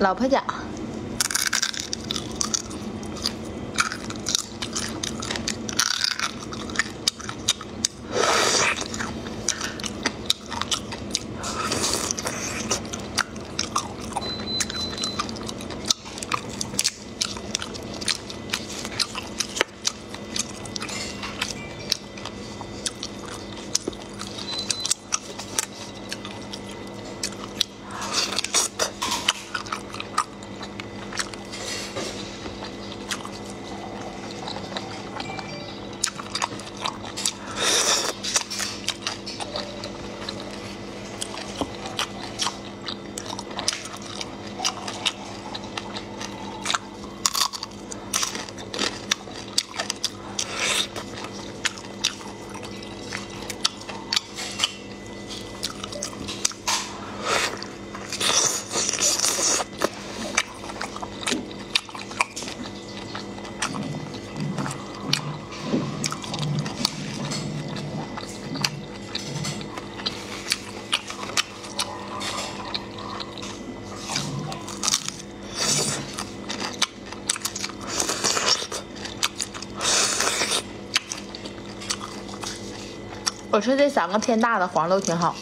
老婆脚。 我吃这3个偏大的黄豆挺好。